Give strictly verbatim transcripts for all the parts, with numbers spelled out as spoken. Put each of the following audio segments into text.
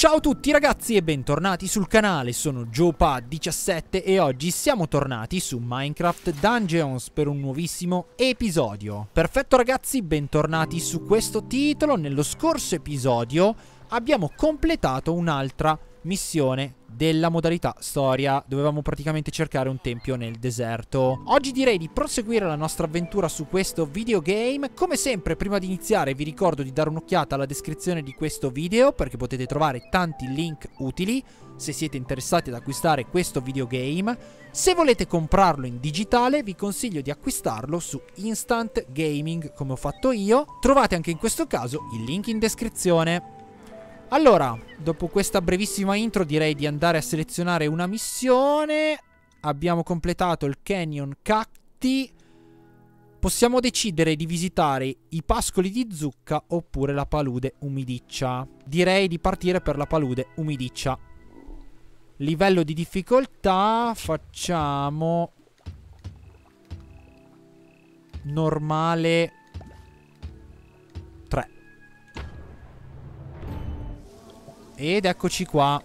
Ciao a tutti ragazzi e bentornati sul canale, sono JoePad diciassette e oggi siamo tornati su Minecraft Dungeons per un nuovissimo episodio. Perfetto ragazzi, bentornati su questo titolo. Nello scorso episodio abbiamo completato un'altra missione della modalità storia, dovevamo praticamente cercare un tempio nel deserto. Oggi direi di proseguire la nostra avventura su questo videogame. Come sempre, prima di iniziare vi ricordo di dare un'occhiata alla descrizione di questo video, perché potete trovare tanti link utili se siete interessati ad acquistare questo videogame. Se volete comprarlo in digitale vi consiglio di acquistarlo su Instant Gaming come ho fatto io. Trovate anche in questo caso il link in descrizione. Allora, dopo questa brevissima intro direi di andare a selezionare una missione. Abbiamo completato il Canyon Cacti. Possiamo decidere di visitare i pascoli di zucca oppure la palude umidiccia. Direi di partire per la palude umidiccia. Livello di difficoltà facciamo normale. Ed eccoci qua.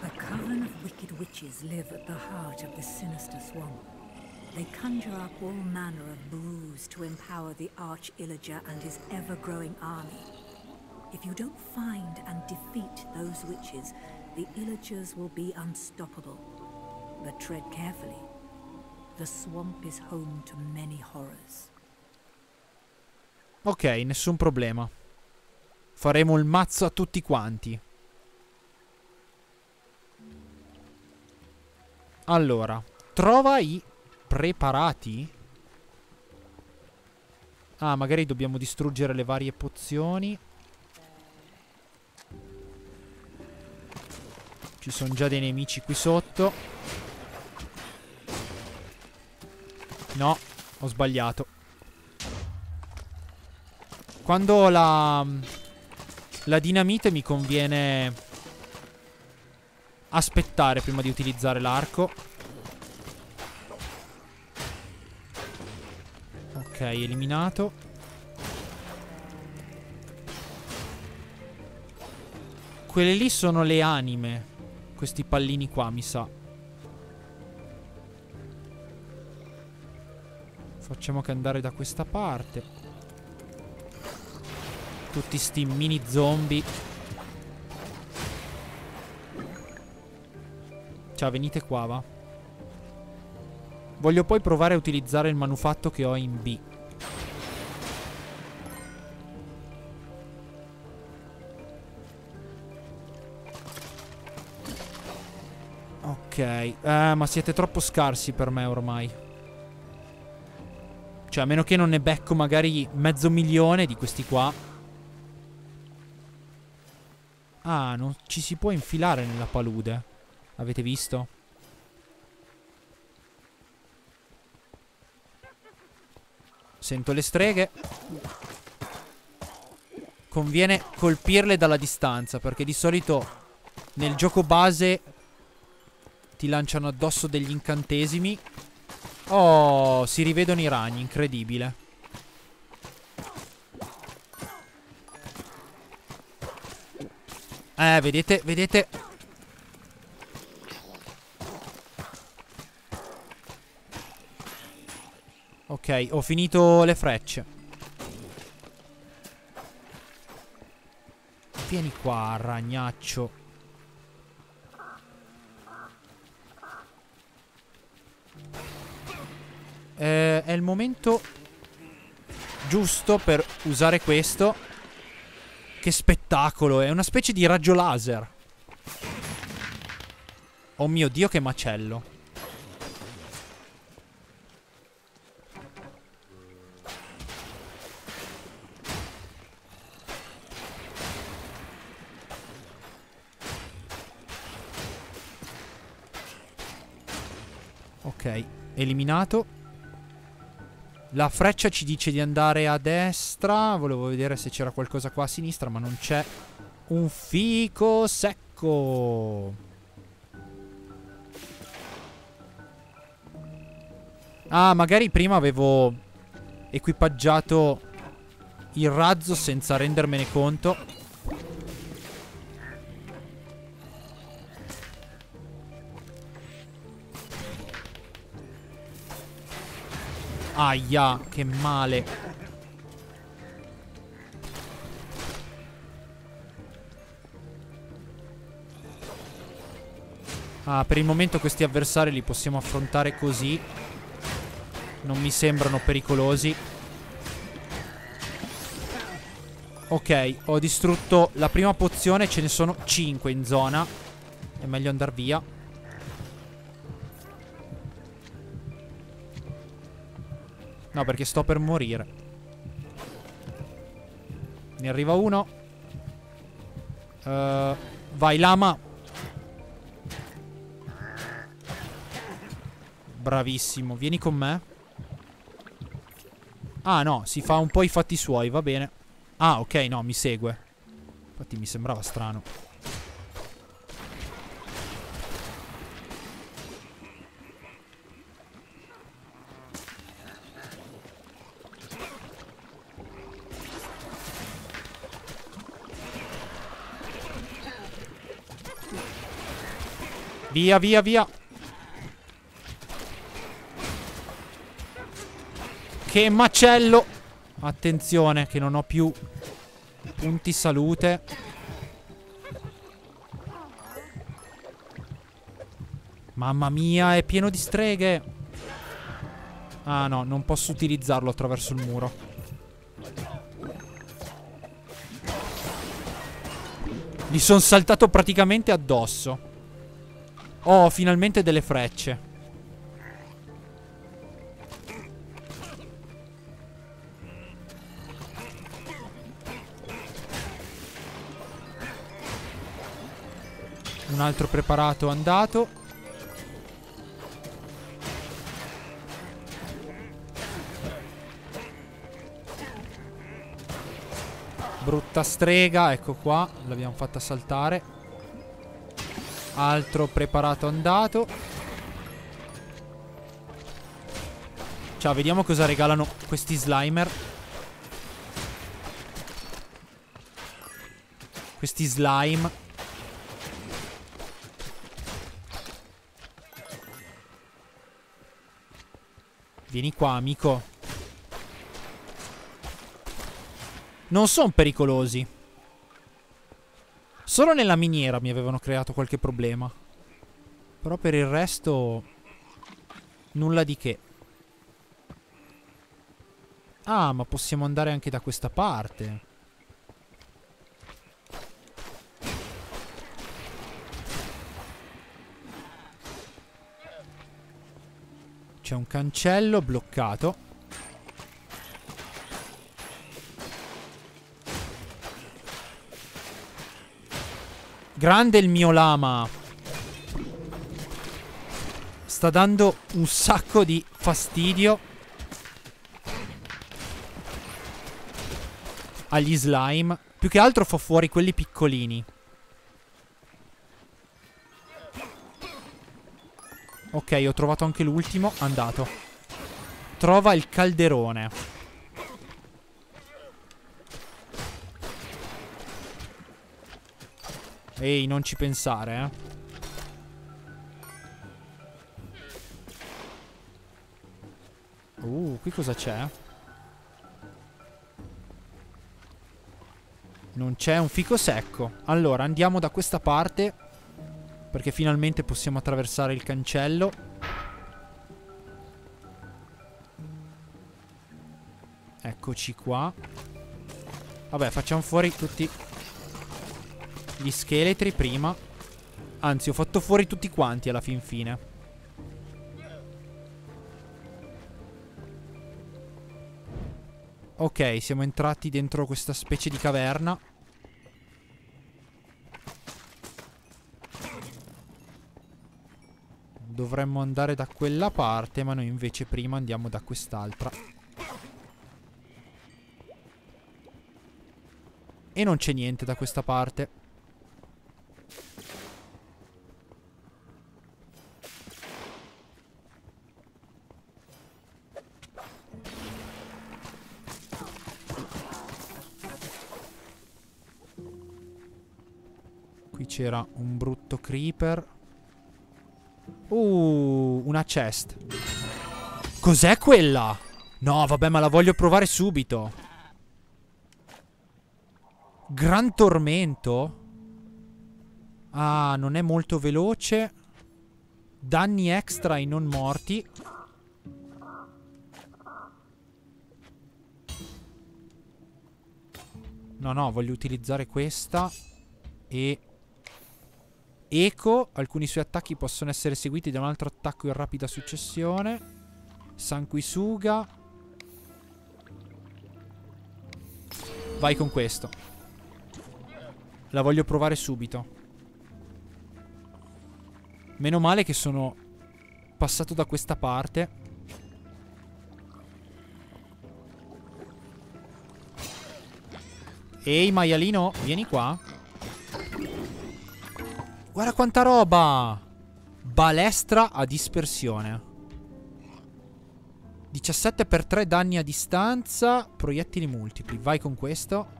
The Coven of Wicked Witches live at the heart of the sinister swamp. They conjure up all manner of brews to empower the arch illager and his ever-growing army. If you don't find and defeat those witches, the illagers will be unstoppable. But tread carefully. The swamp is home to many horrors. Ok, nessun problema. Faremo il mazzo a tutti quanti. Allora, trova i preparati. Ah, magari dobbiamo distruggere le varie pozioni. Ci sono già dei nemici qui sotto. No, ho sbagliato. Quando la... La dinamite mi conviene aspettare prima di utilizzare l'arco. Ok, eliminato. Quelle lì sono le anime. Questi pallini qua, mi sa. Facciamo che andare da questa parte. Tutti sti mini zombie. Ciao, venite qua, va. Voglio poi provare a utilizzare il manufatto che ho in B. Ok, eh, ma siete troppo scarsi per me ormai. Cioè, a meno che non ne becco magari mezzo milione di questi qua. Ah, non ci si può infilare nella palude. Avete visto? Sento le streghe. Conviene colpirle dalla distanza, perché di solito nel gioco base ti lanciano addosso degli incantesimi. Oh, si rivedono i ragni, incredibile. Eh, vedete, vedete. Ok, ho finito le frecce. Vieni qua, ragnaccio. Eh, è il momento giusto per usare questo. Che spettacolo, è una specie di raggio laser. Oh mio Dio, che macello. Ok, eliminato. La freccia ci dice di andare a destra. Volevo vedere se c'era qualcosa qua a sinistra, ma non c'è. Un fico secco. Ah, magari prima avevo equipaggiato il razzo senza rendermene conto. Aia, che male. Ah, per il momento questi avversari li possiamo affrontare così. Non mi sembrano pericolosi. Ok, ho distrutto la prima pozione. Ce ne sono cinque in zona. È meglio andare via. No, perché sto per morire. Ne arriva uno. uh, Vai, lama. Bravissimo, vieni con me. Ah no, si fa un po' i fatti suoi, va bene. Ah, ok, no, mi segue. Infatti mi sembrava strano. Via, via, via. Che macello. Attenzione che non ho più punti salute. Mamma mia, è pieno di streghe. Ah no, non posso utilizzarlo attraverso il muro. Gli sono saltato praticamente addosso. Oh, finalmente delle frecce. Un altro preparato andato. Brutta strega, ecco qua, l'abbiamo fatta saltare. Altro preparato andato. Ciao, vediamo cosa regalano questi slimer. Questi slime. Vieni qua, amico. Non sono pericolosi. Solo nella miniera mi avevano creato qualche problema. Però per il resto nulla di che. Ah, ma possiamo andare anche da questa parte. C'è un cancello bloccato. Grande il mio lama. Sta dando un sacco di fastidio agli slime. Più che altro fa fuori quelli piccolini. Ok, ho trovato anche l'ultimo. Andato. Trova il calderone. Ehi, non ci pensare, eh. Uh, qui cosa c'è? Non c'è un fico secco. Allora, andiamo da questa parte. Perché finalmente possiamo attraversare il cancello. Eccoci qua. Vabbè, facciamo fuori tutti gli scheletri prima. Anzi, ho fatto fuori tutti quanti alla fin fine. Ok, siamo entrati dentro questa specie di caverna. Dovremmo andare da quella parte, ma noi invece prima andiamo da quest'altra. E non c'è niente da questa parte. Qui c'era un brutto creeper. Uh, una chest. Cos'è quella? No, vabbè, ma la voglio provare subito. Gran Tormento. Ah, non è molto veloce. Danni extra ai non morti. No, no, voglio utilizzare questa. E... Eco. Alcuni suoi attacchi possono essere seguiti da un altro attacco in rapida successione. Sanquisuga. Vai con questo. La voglio provare subito. Meno male che sono passato da questa parte. Ehi, maialino, vieni qua. Guarda quanta roba! Balestra a dispersione. diciassette per tre danni a distanza. Proiettili multipli. Vai con questo.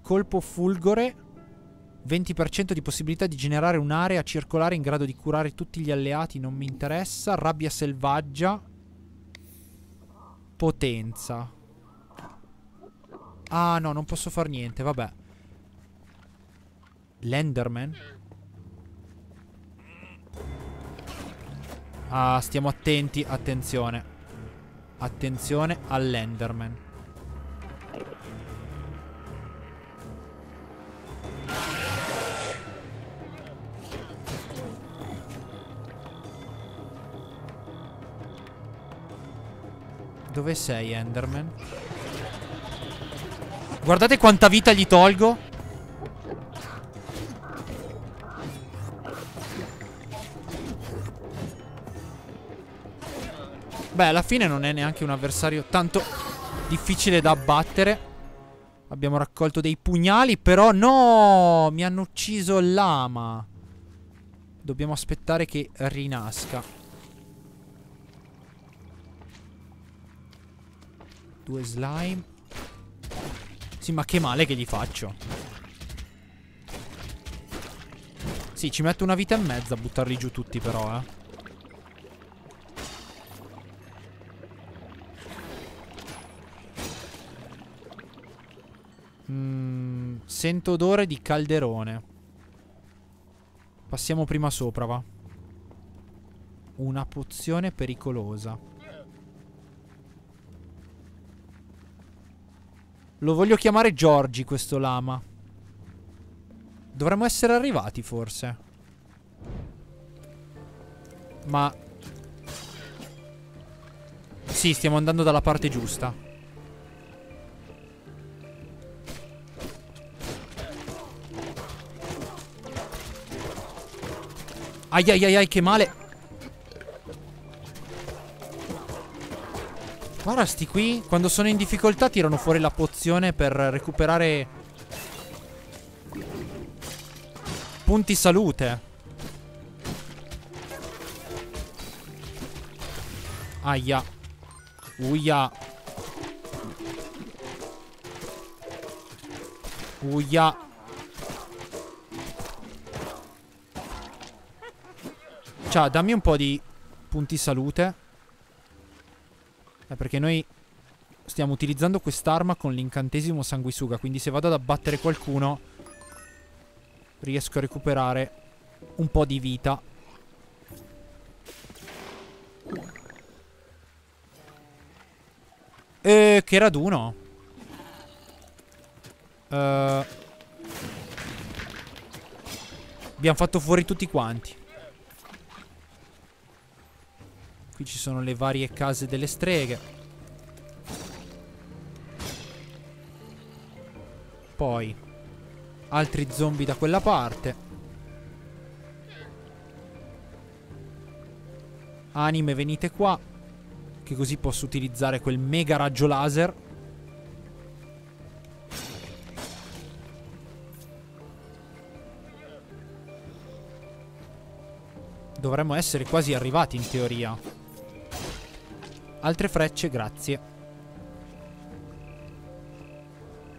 Colpo fulgore. venti per cento di possibilità di generare un'area circolare in grado di curare tutti gli alleati. Non mi interessa. Rabbia selvaggia. Potenza. Ah no, non posso far niente. Vabbè. L'Enderman. Ah, stiamo attenti. Attenzione. Attenzione all'Enderman. Dove sei, Enderman? Guardate quanta vita gli tolgo. Beh, alla fine non è neanche un avversario tanto difficile da abbattere. Abbiamo raccolto dei pugnali, però no! Mi hanno ucciso l'ama. Dobbiamo aspettare che rinasca. Due slime. Sì, ma che male che gli faccio. Sì, ci metto una vita e mezza a buttarli giù tutti però, eh. Mm, sento odore di calderone. Passiamo prima sopra, va. Una pozione pericolosa. Lo voglio chiamare Giorgi, questo lama. Dovremmo essere arrivati, forse. Ma... sì, stiamo andando dalla parte giusta. Ai ai ai ai, che male. Guarda sti qui, quando sono in difficoltà tirano fuori la pozione per recuperare punti salute. Aia. Uia. Uia. Ciao, dammi un po' di punti salute. Eh, perché noi stiamo utilizzando quest'arma con l'incantesimo sanguisuga. Quindi se vado ad abbattere qualcuno riesco a recuperare un po' di vita. E che raduno. uh, Abbiamo fatto fuori tutti quanti. Qui ci sono le varie case delle streghe. Poi altri zombie da quella parte. Anime, venite qua, che così posso utilizzare quel mega raggio laser. Dovremmo essere quasi arrivati in teoria. Altre frecce, grazie.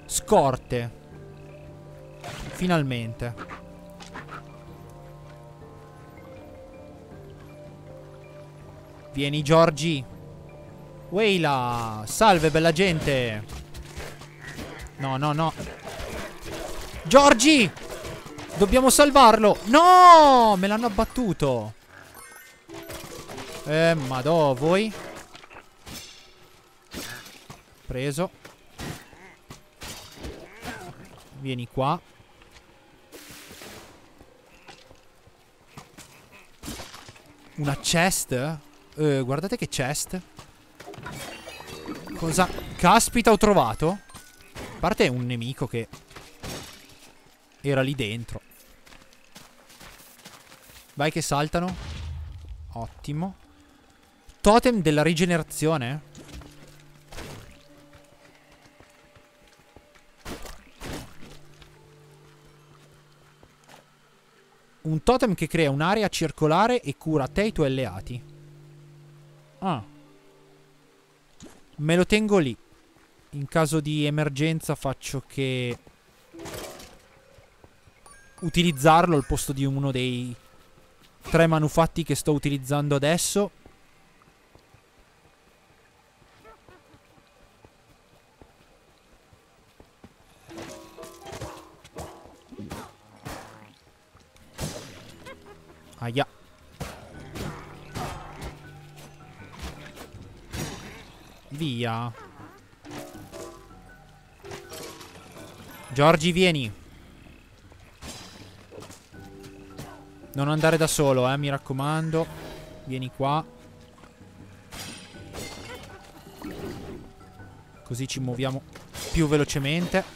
Scorte. Finalmente. Vieni, Giorgi. Weila. Salve, bella gente. No, no, no. Giorgi! Dobbiamo salvarlo. No! Me l'hanno abbattuto. Eh, madò, voi. Preso. Vieni qua. Una chest? Eh, guardate che chest. Cosa? Caspita, ho trovato. A parte un nemico che era lì dentro. Vai che saltano. Ottimo. Totem della rigenerazione. Un totem che crea un'area circolare e cura te e i tuoi alleati. Ah. Me lo tengo lì. In caso di emergenza faccio che... utilizzarlo al posto di uno dei tre manufatti che sto utilizzando adesso. Aia. Via. Giorgi, vieni. Non andare da solo, eh, mi raccomando. Vieni qua. Così ci muoviamo più velocemente.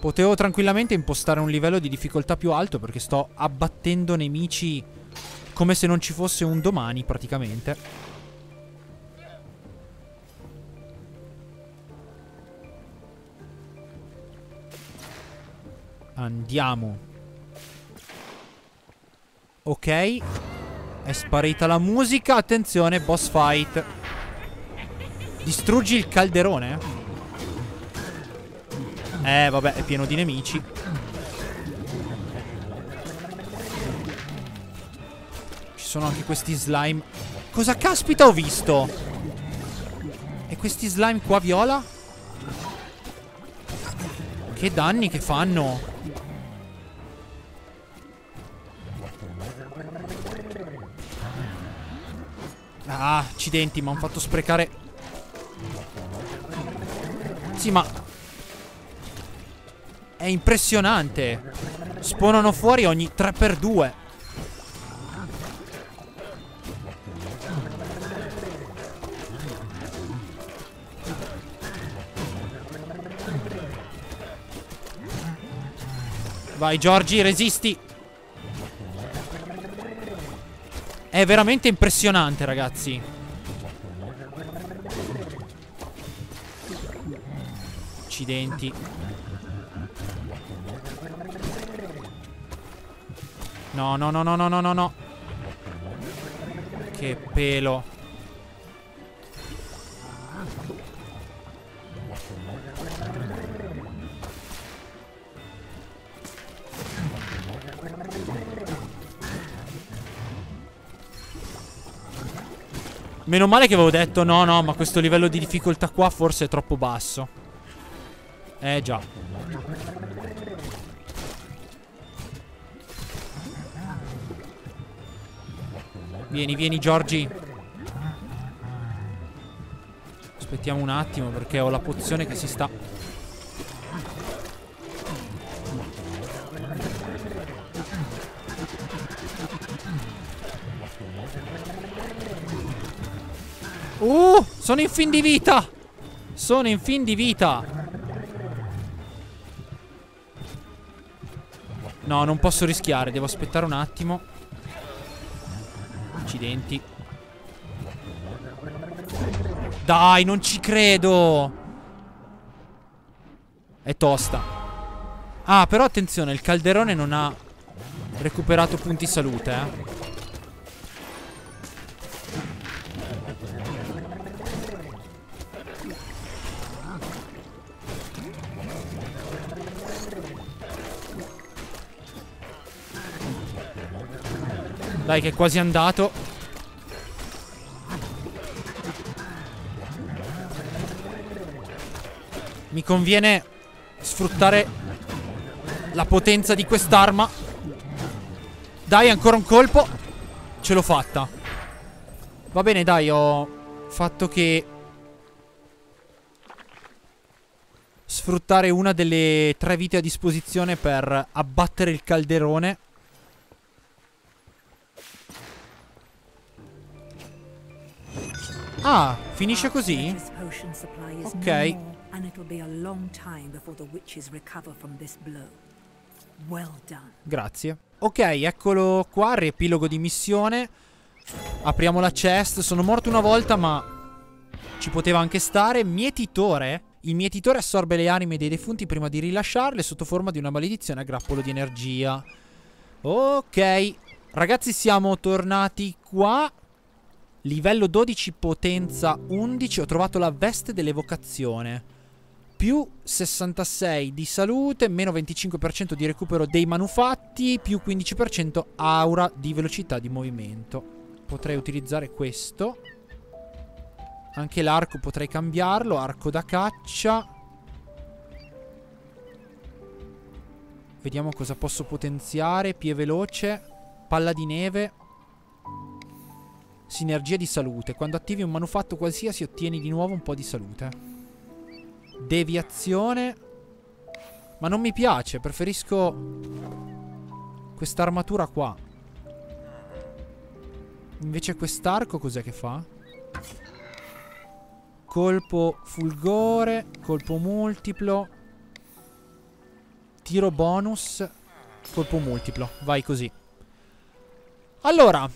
Potevo tranquillamente impostare un livello di difficoltà più alto perché sto abbattendo nemici come se non ci fosse un domani praticamente. Andiamo. Ok. È sparita la musica. Attenzione, boss fight. Distruggi il calderone. Eh vabbè, è pieno di nemici. Ci sono anche questi slime. Cosa caspita ho visto? E questi slime qua viola? Che danni che fanno? Ah, accidenti, mi hanno fatto sprecare. Sì, ma... è impressionante. Spawnano fuori ogni tre per due. Vai Giorgi, resisti. È veramente impressionante, ragazzi. Accidenti. No, no, no, no, no, no, no, no. Che pelo. Meno male che avevo detto no, no, ma questo livello di difficoltà qua forse è troppo basso. Eh già. Vieni, vieni, Giorgi. Aspettiamo un attimo perché ho la pozione che si sta... Uh! Sono in fin di vita! Sono in fin di vita! No, non posso rischiare. Devo aspettare un attimo. Accidenti. Dai, non ci credo. È tosta. Ah, però attenzione, il calderone non ha recuperato punti salute, eh. Dai, che è quasi andato. Mi conviene sfruttare la potenza di quest'arma. Dai, ancora un colpo. Ce l'ho fatta. Va bene, dai, ho fatto che sfruttare una delle tre vite a disposizione per abbattere il calderone. Ah, finisce così? Ok. Grazie. Ok, eccolo qua, riepilogo di missione. Apriamo la chest. Sono morto una volta, ma ci poteva anche stare. Mietitore. Il mietitore assorbe le anime dei defunti prima di rilasciarle sotto forma di una maledizione a grappolo di energia. Ok. Ragazzi, siamo tornati qua. Livello dodici, potenza undici. Ho trovato la veste dell'evocazione. Più sessantasei di salute, meno venticinque per cento di recupero dei manufatti, più quindici per cento aura di velocità di movimento. Potrei utilizzare questo. Anche l'arco potrei cambiarlo. Arco da caccia. Vediamo cosa posso potenziare. Piede veloce. Palla di neve. Sinergia di salute. Quando attivi un manufatto qualsiasi ottieni di nuovo un po' di salute. Deviazione. Ma non mi piace. Preferisco quest'armatura qua. Invece quest'arco cos'è che fa? Colpo fulgore, colpo multiplo, tiro bonus, colpo multiplo. Vai così. Allora,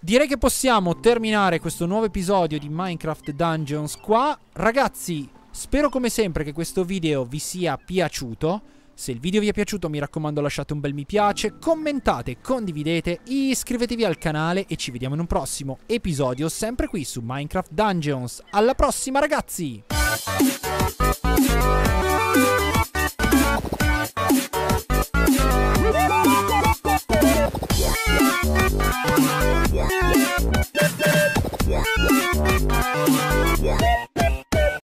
direi che possiamo terminare questo nuovo episodio di Minecraft Dungeons qua. Ragazzi, spero come sempre che questo video vi sia piaciuto. Se il video vi è piaciuto, mi raccomando, lasciate un bel mi piace, commentate, condividete, iscrivetevi al canale e ci vediamo in un prossimo episodio, sempre qui su Minecraft Dungeons. Alla prossima, ragazzi!